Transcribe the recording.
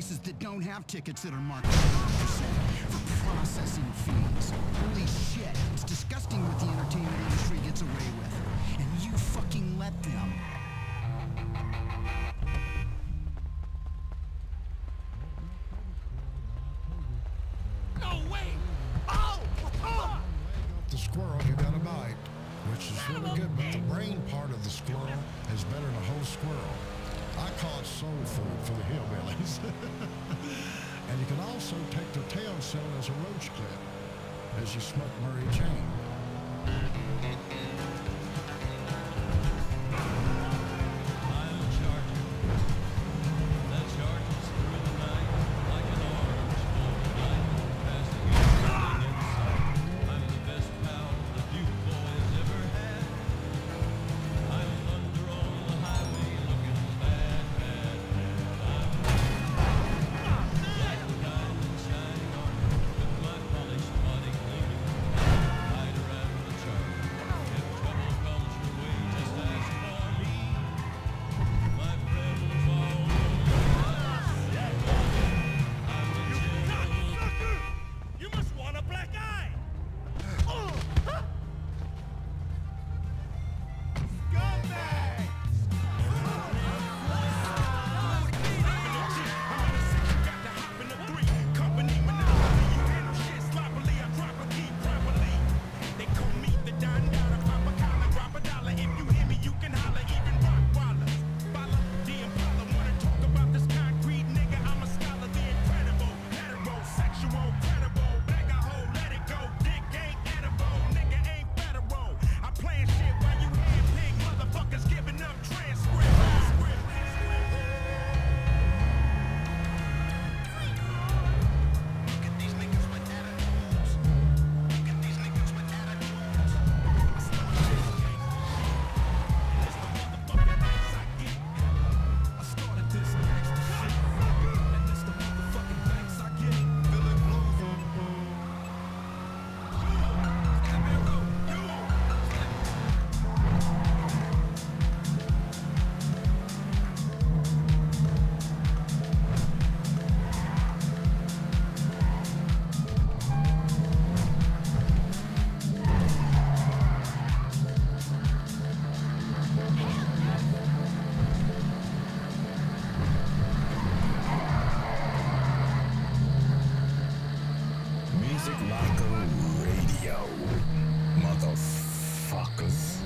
places that don't have tickets that are marked 1% for processing fees. Holy shit, it's disgusting what the entertainment industry gets away with. And you fucking let them. No, wait! Oh! Oh! The squirrel, you gotta bite, which is really good, but the brain part of the squirrel is better than a whole squirrel. I call it soul food for the hillbillies. And you can also take their tail and sell it as a roach clip, as you smoke Murray Jane. Music Locker Radio, motherfuckers.